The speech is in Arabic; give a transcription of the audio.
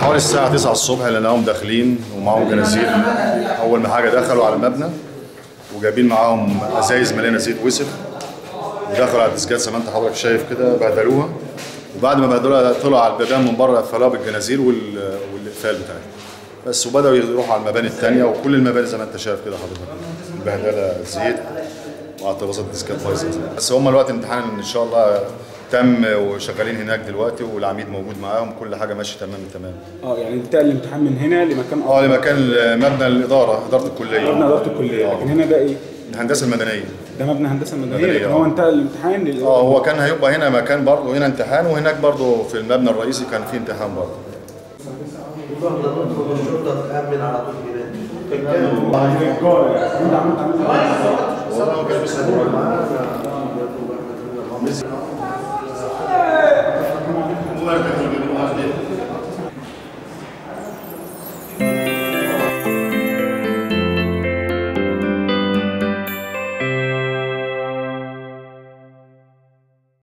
حوالي الساعة 9 الصبح لقيناهم داخلين ومعاهم جنازير. أول ما حاجة دخلوا على المبنى وجايبين معاهم أزايز مليانة زيت وسخ، ودخلوا على الديسكات زي ما أنت حضرتك شايف كده، بهدلوها. وبعد ما بهدلوها طلعوا على البيبان من بره، قفلوها بالجنازير والإقفال بتاعتها بس، وبدأوا يروحوا على المباني الثانية. وكل المباني زي ما أنت شايف كده حضرتك بهدلة زيت واعتراضات الديسكات بايظة. بس هم الوقت امتحان إن شاء الله تم، وشغالين هناك دلوقتي والعميد موجود معاهم، كل حاجه ماشيه تمام تمام. يعني انتقل الامتحان من هنا لمكان اخر؟ لمكان مبنى الاداره، اداره الكليه. مبنى اداره الكليه، لكن هنا ده ايه؟ الهندسه المدنيه. ده مبنى الهندسه المدنيه، لكن هو انتقل الامتحان هو كان هيبقى هنا مكان برضه، هنا امتحان، وهناك برضه في المبنى الرئيسي كان في امتحان برضه. الشرطه تامن على طول هناك.